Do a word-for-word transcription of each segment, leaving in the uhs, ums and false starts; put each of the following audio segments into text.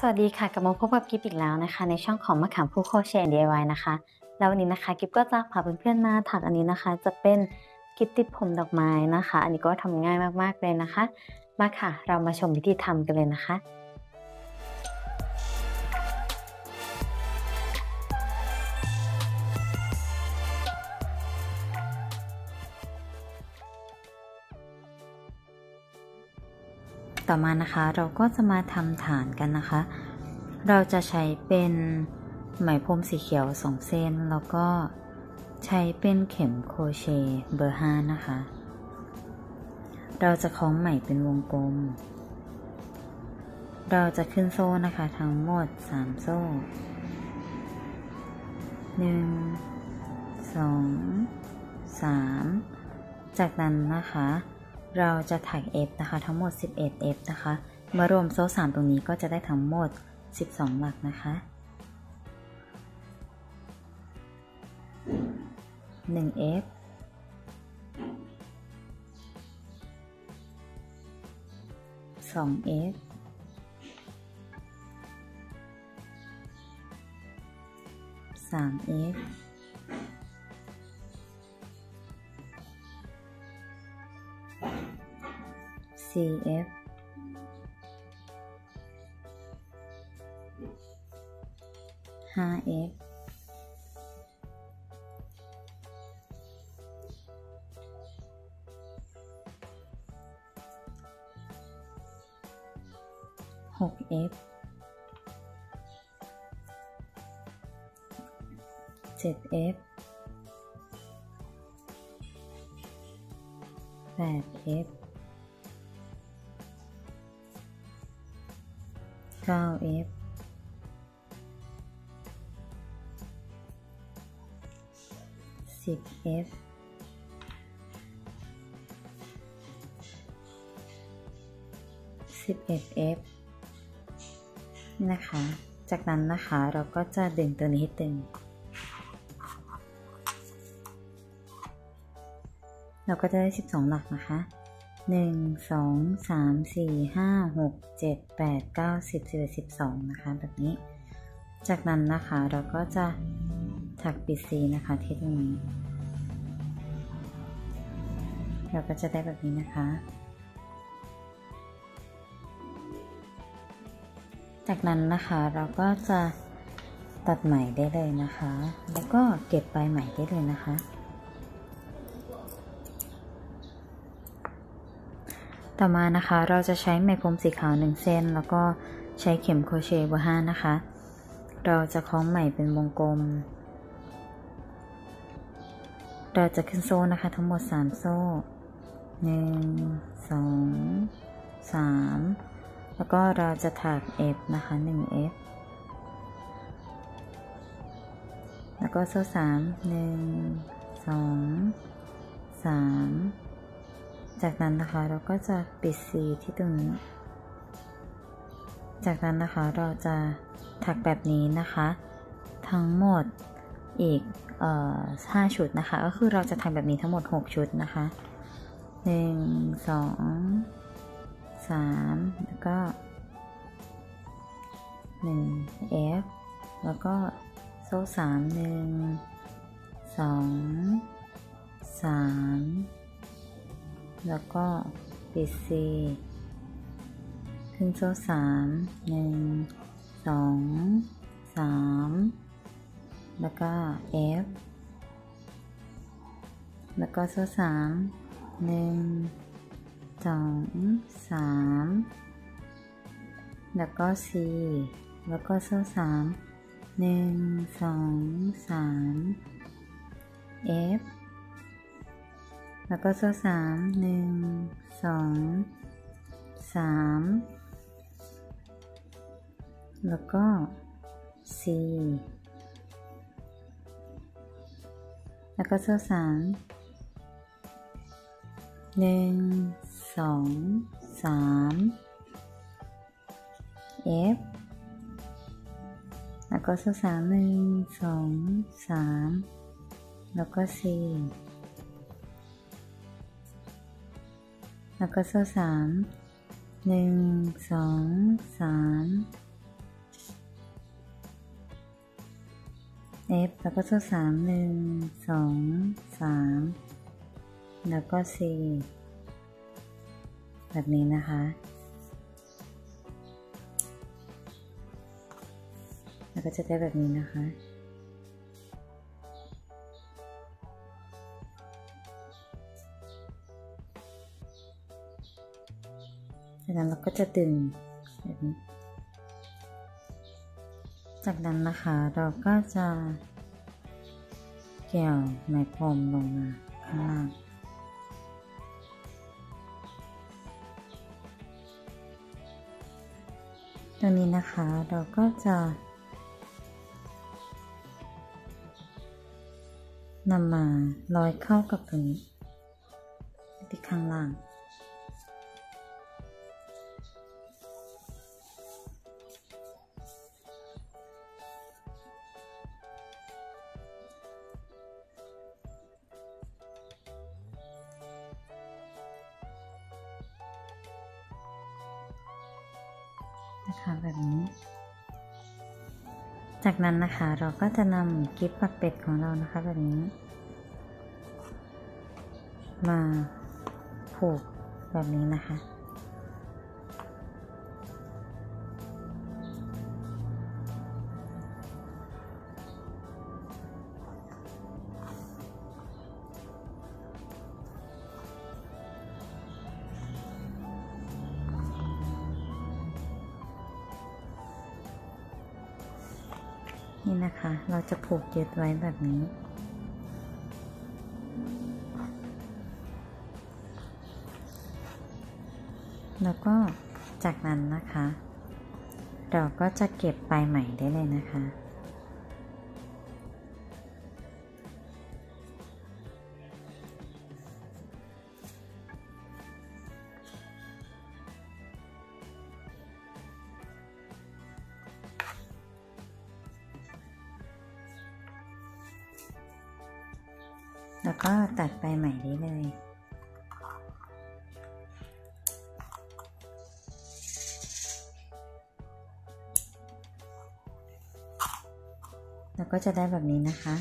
สวัสดีค่ะกลับมาพบกับกิ๊บอีกแล้วนะคะในช่องของมะขามผู้โคเชน ดี ไอ วาย นะคะแล้ววันนี้นะคะกิ๊บก็จะพาเพื่อนๆมาถักอันนี้นะคะจะเป็นกิ๊บติดผมดอกไม้นะคะอันนี้ก็ทำง่ายมากๆเลยนะคะมาค่ะเรามาชมวิธีทำกันเลยนะคะต่อมานะคะเราก็จะมาทำฐานกันนะคะเราจะใช้เป็นไหมพรมสีเขียวสองเส้นแล้วก็ใช้เป็นเข็มโครเชต์เบอร์ห้านะคะเราจะคล้องไหมเป็นวงกลมเราจะขึ้นโซ่นะคะทั้งหมดสามโซ่หนึ่ง สอง สามจากนั้นนะคะเราจะถัก F นะคะทั้งหมดสิบเอ็ด F นะคะเมื่อรวมโซ่สามตรงนี้ก็จะได้ทั้งหมดสิบสองหลักนะคะหนึ่ง F สอง F สาม Fซี เอฟ ไฟว์ เอฟ ซิกซ์ เอฟ เซเว่น เอฟ แปด เอฟเก้า เอฟ สิบ เอฟ สิบเอ็ด เอฟ นะคะจากนั้นนะคะเราก็จะดึงตัวนี้ให้ตึงเราก็จะได้สิบสองหลักนะคะหนึ่งสองสามสี่ห้าหกเจ็ดแปดเก้าสิบสิบเอ็ดสิบสองนะคะแบบนี้จากนั้นนะคะเราก็จะถักปิดซีนะคะที่ตรงนี้เราก็จะได้แบบนี้นะคะจากนั้นนะคะเราก็จะตัดไหมได้เลยนะคะแล้วก็เก็บปลายไหมได้เลยนะคะต่อมานะคะเราจะใช้ไหมพรมสีขาวหนึ่งเส้นแล้วก็ใช้เข็มโครเชต์เบอร์ห้านะคะเราจะคล้องไหมเป็นวงกลมเราจะขึ้นโซ่นะคะทั้งหมดสามโซ่หนึ่ง สอง สามแล้วก็เราจะถัก F นะคะ หนึ่ง เอฟ แล้วก็โซ่สาม หนึ่ง สอง สามจากนั้นนะคะเราก็จะปิดซีที่ตรงนี้จากนั้นนะคะเราจะถักแบบนี้นะคะทั้งหมดอีกเอ่อห้าชุดนะคะก็คือเราจะทำแบบนี้ทั้งหมดหกชุดนะคะหนึ่ง สอง สามแล้วก็หนึ่ง เอฟ แล้วก็โซ่สาม หนึ่ง สอง สามแล้วก็ปิดซีขึ้นโซ่สามหนึ่งสองสามแล้วก็เอฟแล้วก็โซ่สามหนึ่งสองสามแล้วก็ซีแล้วก็โซ่สามหนึ่งสองสามเอฟแล้วก็โซ่สามหนึ่งสองสามแล้วก็สี่แล้วก็โซ่สามหนึ่งสองสามเอฟแล้วก็โซ่สามหนึ่งสองสามแล้วก็สี่แล้วก็โซ่สามหนึ่งสองสาม f แล้วก็โซ่สามหนึ่งสองสามแล้วก็สี่แบบนี้นะคะแล้วก็จะได้แบบนี้นะคะจากนั้นเราก็จะดึงแบบนี้จากนั้นนะคะเราก็จะเกี่ยวไหมพรมลงมาข้างล่างตรงนี้นะคะเราก็จะนำมาร้อยเข้ากับตรงนี้ที่ข้างล่างนะคะแบบนี้จากนั้นนะคะเราก็จะนำกิ๊บปักเป็ดของเรานะคะแบบนี้มาผูกแบบนี้นะคะนี่นะคะเราจะผูกยึดไว้แบบนี้แล้วก็จากนั้นนะคะเราก็จะเก็บปลายไหมได้เลยนะคะแล้วก็ตัดไปใหม่ได้เลยแล้วก็จะได้แบบนี้นะคะ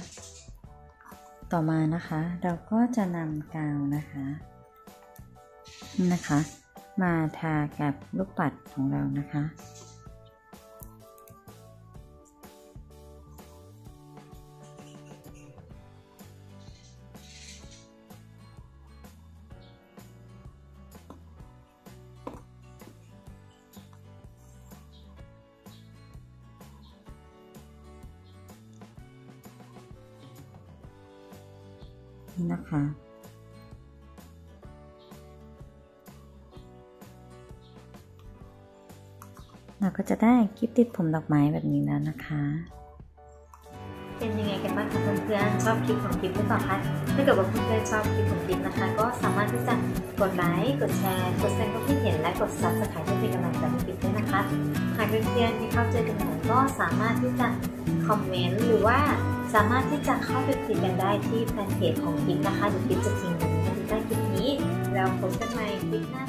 ต่อมานะคะเราก็จะนำกาวนะคะนี่นะคะมาทากับลูกปัดของเรานะคะนี่นะคะเราก็จะได้กิ๊บติดผมดอกไม้แบบนี้แล้วนะคะเป็นยังไงกันบ้างคะเพื่อนๆชอบคลิปของกิ๊บหรือเปล่าคะถ้าเกิดว่าเพื่อนๆชอบคลิปของกิ๊บนะคะก็สามารถที่จะกดไลค์กดแชร์กดแสดงความคิดเห็นและกด ซับสไครบ์ เพื่อเป็นกำลังใจให้กิ๊บด้วยนะคะหากเพื่อนๆที่เข้าเจอกันใหม่ก็สามารถที่จะคอมเมนต์หรือว่าสามารถที่จะเข้าไปคุยกันได้ที่แฟนเพจของกิ๊บนะคะหรือกิ๊บจะทิ้งไว้ใต้คลิปนี้แล้วพบกันใหม่คลิปหน้า